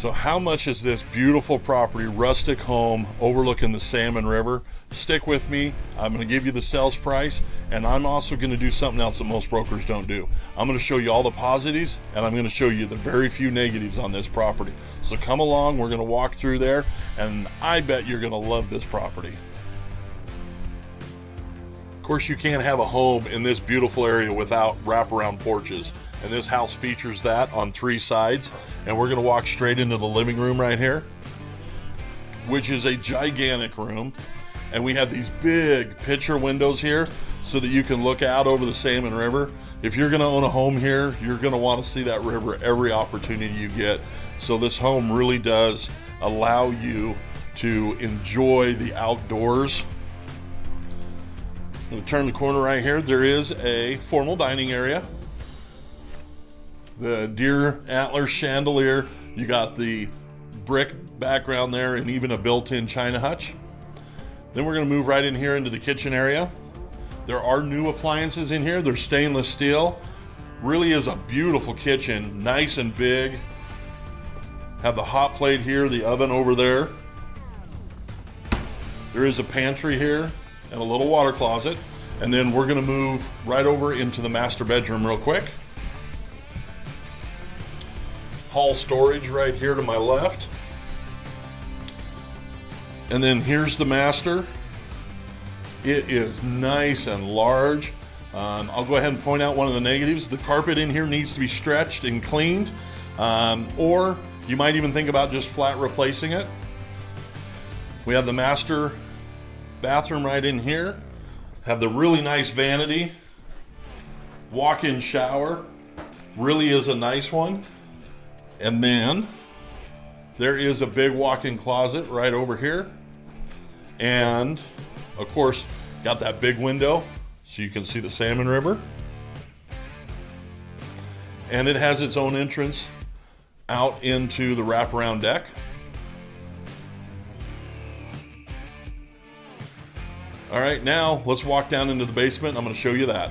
So how much is this beautiful property, rustic home overlooking the Salmon River? Stick with me. I'm going to give you the sales price, and I'm also going to do something else that most brokers don't do. I'm going to show you all the positives, and I'm going to show you the very few negatives on this property. So come along, we're going to walk through there, and I bet you're going to love this property. Of course, you can't have a home in this beautiful area without wraparound porches, and this house features that on three sides. And we're going to walk straight into the living room right here, which is a gigantic room, and we have these big picture windows here so that you can look out over the Salmon River. If you're going to own a home here, you're going to want to see that river every opportunity you get. So this home really does allow you to enjoy the outdoors. I'm going to turn the corner right here. There is a formal dining area. The deer antler chandelier, you got the brick background there, and even a built-in china hutch. Then we're going to move right in here into the kitchen area. There are new appliances in here. They're stainless steel. Really is a beautiful kitchen, nice and big. Have the hot plate here, the oven over there. There is a pantry here and a little water closet. And then we're going to move right over into the master bedroom real quick. Hall storage right here to my left. And then here's the master. It is nice and large. I'll go ahead and point out one of the negatives. The carpet in here needs to be stretched and cleaned, or you might even think about just flat replacing it. We have the master bathroom right in here. Have the really nice vanity. Walk-in shower, really is a nice one. And then there is a big walk-in closet right over here. And of course, got that big window so you can see the Salmon River. And it has its own entrance out into the wraparound deck. All right, now let's walk down into the basement. I'm going to show you that.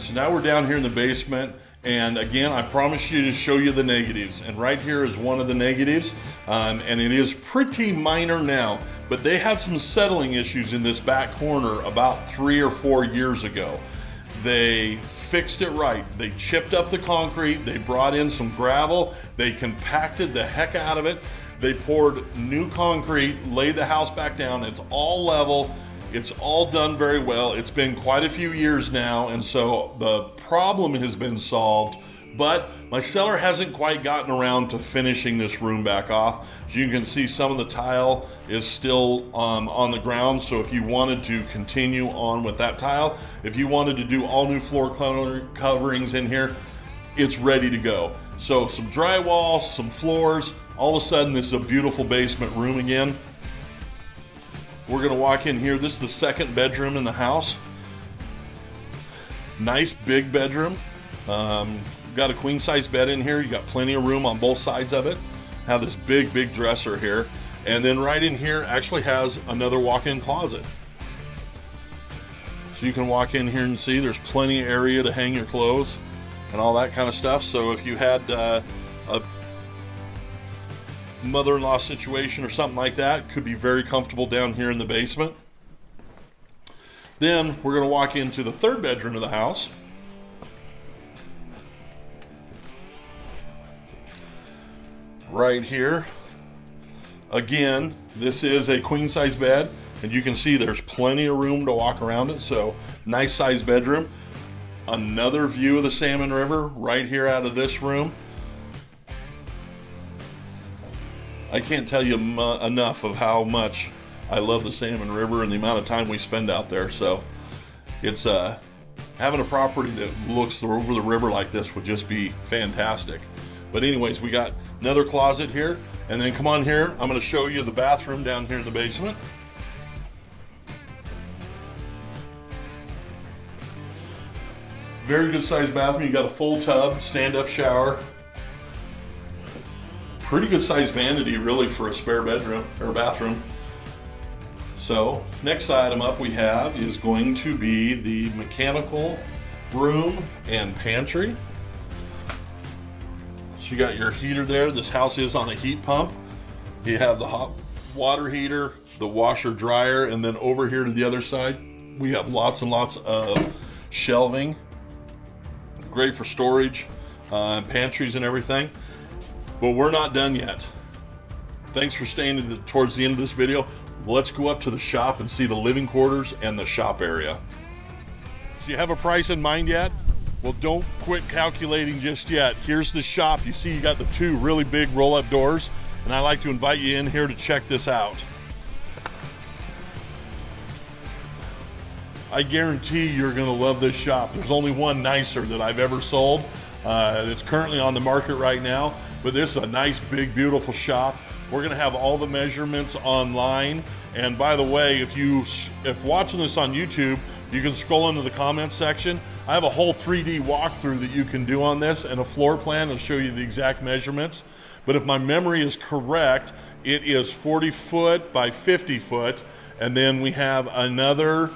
So now we're down here in the basement, and again, I promised you to show you the negatives, and right here is one of the negatives, and it is pretty minor now, but they had some settling issues in this back corner about 3 or 4 years ago. They fixed it right. They chipped up the concrete, they brought in some gravel, they compacted the heck out of it, they poured new concrete, laid the house back down, it's all level. It's all done very well. It's been quite a few years now, and so the problem has been solved, but my seller hasn't quite gotten around to finishing this room back off. As you can see, some of the tile is still on the ground, so if you wanted to continue on with that tile, if you wanted to do all new floor coverings in here, it's ready to go. So some drywall, some floors, all of a sudden this is a beautiful basement room again. We're gonna walk in here. This is the second bedroom in the house. Nice big bedroom. Got a queen size bed in here. You got plenty of room on both sides of it. Have this big, big dresser here. And then right in here actually has another walk-in closet. So you can walk in here and see there's plenty of area to hang your clothes and all that kind of stuff. So if you had a mother-in-law situation or something like that, could be very comfortable down here in the basement. Then we're going to walk into the third bedroom of the house. Right here. Again, this is a queen size bed, and you can see there's plenty of room to walk around it, so nice size bedroom. Another view of the Salmon River right here out of this room. I can't tell you enough of how much I love the Salmon River and the amount of time we spend out there. So it's having a property that looks over the river like this would just be fantastic. But anyways, we got another closet here, and then come on here. I'm going to show you the bathroom down here in the basement. Very good sized bathroom. You got a full tub, stand-up shower. Pretty good sized vanity really for a spare bedroom or bathroom. So next item up we have is going to be the mechanical room and pantry. So you got your heater there. This house is on a heat pump. You have the hot water heater, the washer dryer, and then over here to the other side we have lots and lots of shelving, great for storage, pantries and everything. But we're not done yet. Thanks for staying towards the end of this video. Let's go up to the shop and see the living quarters and the shop area. So you have a price in mind yet? Well, don't quit calculating just yet. Here's the shop. You see you got the two really big roll-up doors, and I like to invite you in here to check this out. I guarantee you're gonna love this shop. There's only one nicer that I've ever sold. It's currently on the market right now, but this is a nice, big, beautiful shop. We're gonna have all the measurements online. And by the way, if watching this on YouTube, you can scroll into the comments section. I have a whole 3D walkthrough that you can do on this and a floor plan that'll show you the exact measurements. But if my memory is correct, it is 40 foot by 50 foot. And then we have another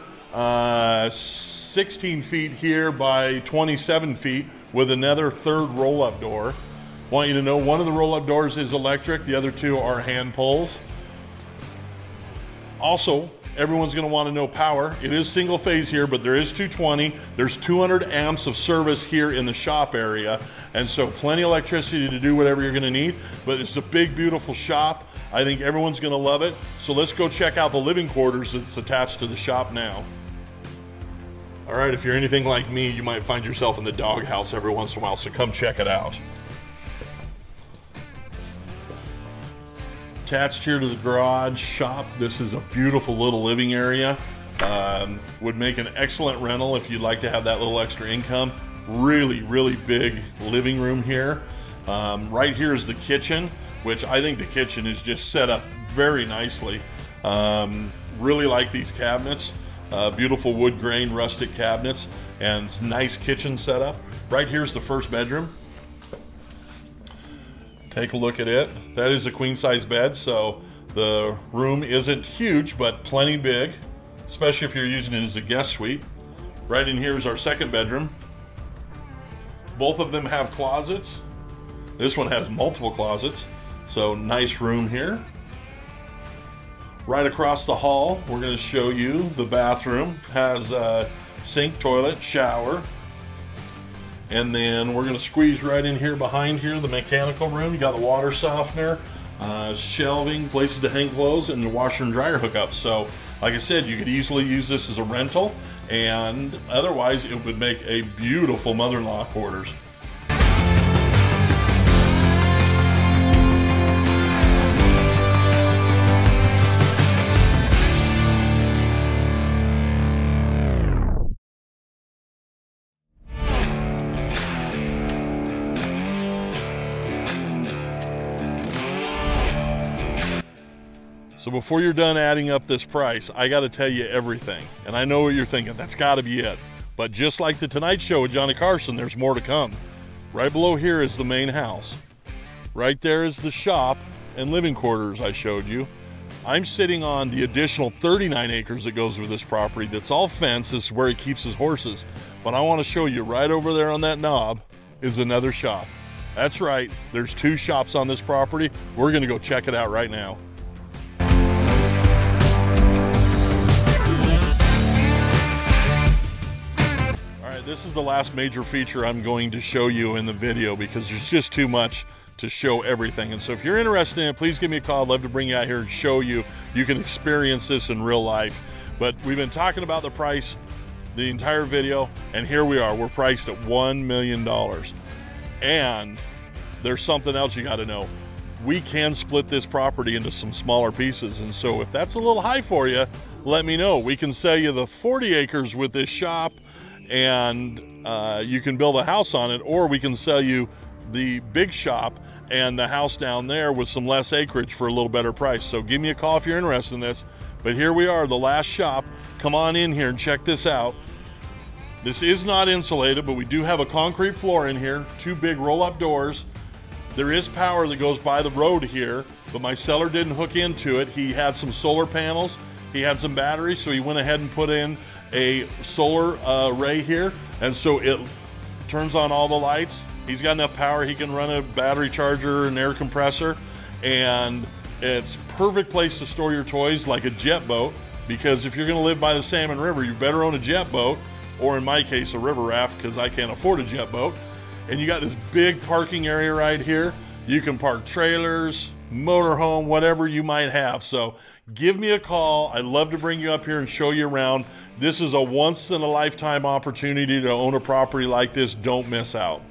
16 feet here by 27 feet with another third roll-up door. Want you to know one of the roll-up doors is electric, the other two are hand pulls. Also, everyone's gonna wanna know power. It is single phase here, but there is 220. There's 200 amps of service here in the shop area. And so plenty of electricity to do whatever you're gonna need, but it's a big, beautiful shop. I think everyone's gonna love it. So let's go check out the living quarters that's attached to the shop now. All right, if you're anything like me, you might find yourself in the doghouse every once in a while, so come check it out. Attached here to the garage shop, this is a beautiful little living area. Would make an excellent rental if you'd like to have that little extra income. Really, really big living room here. Right here is the kitchen, which I think the kitchen is just set up very nicely. Really like these cabinets. Beautiful wood grain, rustic cabinets, and nice kitchen setup. Right here's the first bedroom. Take a look at it. That is a queen size bed, so the room isn't huge, but plenty big, especially if you're using it as a guest suite. Right in here is our second bedroom. Both of them have closets. This one has multiple closets, so nice room here. Right across the hall, we're gonna show you the bathroom. Has a sink, toilet, shower. And then we're gonna squeeze right in here behind here, the mechanical room. You got the water softener, shelving, places to hang clothes, and the washer and dryer hookup. So like I said, you could easily use this as a rental, and otherwise it would make a beautiful mother-in-law quarters. So before you're done adding up this price, I gotta tell you everything. And I know what you're thinking, that's gotta be it. But just like the Tonight Show with Johnny Carson, there's more to come. Right below here is the main house. Right there is the shop and living quarters I showed you. I'm sitting on the additional 39 acres that goes with this property. That's all fenced, this is where he keeps his horses. But I wanna show you right over there on that knob is another shop. That's right, there's two shops on this property. We're gonna go check it out right now. This is the last major feature I'm going to show you in the video because there's just too much to show everything. And so if you're interested in it, please give me a call. I'd love to bring you out here and show you. You can experience this in real life. But we've been talking about the price the entire video, and here we are. We're priced at $1 million. And there's something else you got to know. We can split this property into some smaller pieces. And so if that's a little high for you, let me know. We can sell you the 40 acres with this shop, and you can build a house on it, or we can sell you the big shop and the house down there with some less acreage for a little better price. So give me a call if you're interested in this. But here we are, the last shop. Come on in here and check this out. This is not insulated, but we do have a concrete floor in here, two big roll-up doors. There is power that goes by the road here, but my seller didn't hook into it. He had some solar panels. He had some batteries, so he went ahead and put in a solar array here, and so it turns on all the lights. He's got enough power, he can run a battery charger and air compressor, and it's perfect place to store your toys, like a jet boat, because if you're gonna live by the Salmon River, you better own a jet boat, or in my case, a river raft, because I can't afford a jet boat. And you got this big parking area right here. You can park trailers, motorhome, whatever you might have. So give me a call. I'd love to bring you up here and show you around. This is a once in a lifetime opportunity to own a property like this. Don't miss out.